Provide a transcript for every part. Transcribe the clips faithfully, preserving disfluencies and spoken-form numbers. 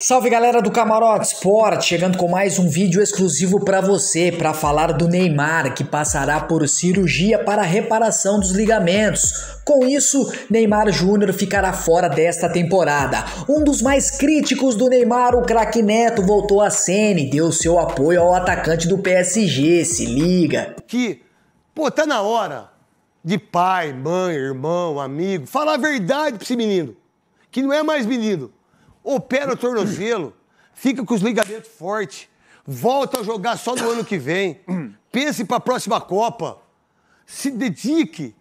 Salve galera do Camarote Sports, chegando com mais um vídeo exclusivo para você, para falar do Neymar, que passará por cirurgia para reparação dos ligamentos. Com isso, Neymar Júnior ficará fora desta temporada. Um dos mais críticos do Neymar, o craque Neto, voltou à cena e deu seu apoio ao atacante do P S G, se liga. Que, pô, tá na hora de pai, mãe, irmão, amigo, falar a verdade pra esse menino, que não é mais menino. Opera o tornozelo, fica com os ligamentos fortes, volta a jogar só no ano que vem, pense para a próxima Copa, se dedique.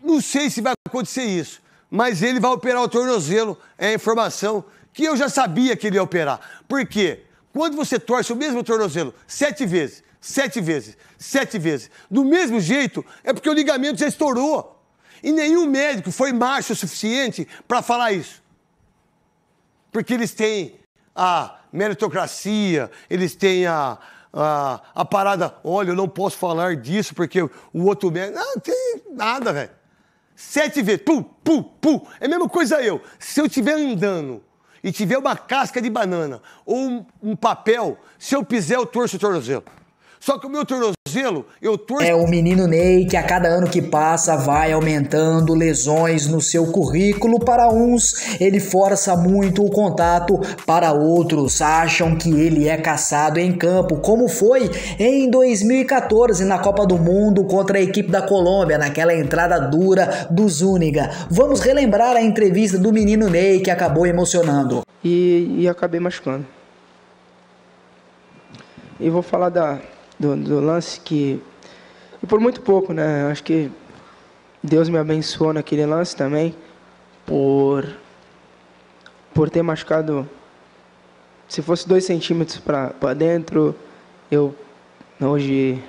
Não sei se vai acontecer isso, mas ele vai operar o tornozelo, é a informação que eu já sabia que ele ia operar. Por quê? Quando você torce o mesmo tornozelo sete vezes, sete vezes, sete vezes, do mesmo jeito, é porque o ligamento já estourou. E nenhum médico foi macho o suficiente para falar isso. Porque eles têm a meritocracia, eles têm a, a, a parada, olha, eu não posso falar disso porque o outro médico... Não, não tem nada, velho. Sete vezes, pum, pum, pum. É a mesma coisa eu. Se eu estiver andando e tiver uma casca de banana ou um, um papel, se eu pisar, eu torço o tornozelo. Só que o meu tornozelo, eu torço... É o menino Ney que a cada ano que passa vai aumentando lesões no seu currículo. Para uns, ele força muito o contato. Para outros, acham que ele é caçado em campo, como foi em dois mil e quatorze na Copa do Mundo contra a equipe da Colômbia, naquela entrada dura do Zúniga. Vamos relembrar a entrevista do menino Ney que acabou emocionando. E, e acabei machucando. E vou falar da... Do, do lance que, e por muito pouco, né, acho que Deus me abençoou naquele lance também, por, por ter machucado, se fosse dois centímetros para dentro, eu hoje,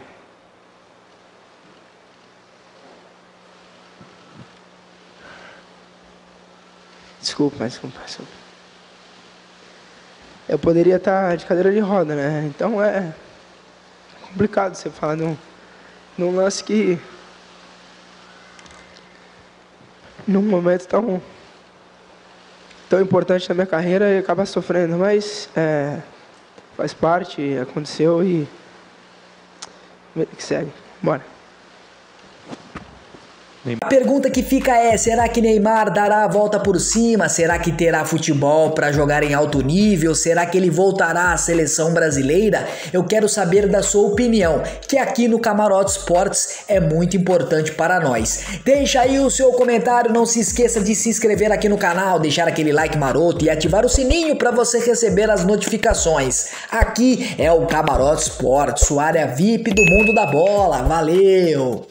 desculpa, desculpa, desculpa, eu poderia estar de cadeira de roda, né, então é... complicado você falar num, num lance que, num momento tão, tão importante da minha carreira, e acaba sofrendo, mas é, faz parte, aconteceu e que segue, bora. A pergunta que fica é, será que Neymar dará a volta por cima? Será que terá futebol para jogar em alto nível? Será que ele voltará à seleção brasileira? Eu quero saber da sua opinião, que aqui no Camarote Sports é muito importante para nós. Deixa aí o seu comentário, não se esqueça de se inscrever aqui no canal, deixar aquele like maroto e ativar o sininho para você receber as notificações. Aqui é o Camarote Sports, sua área V I P do mundo da bola. Valeu!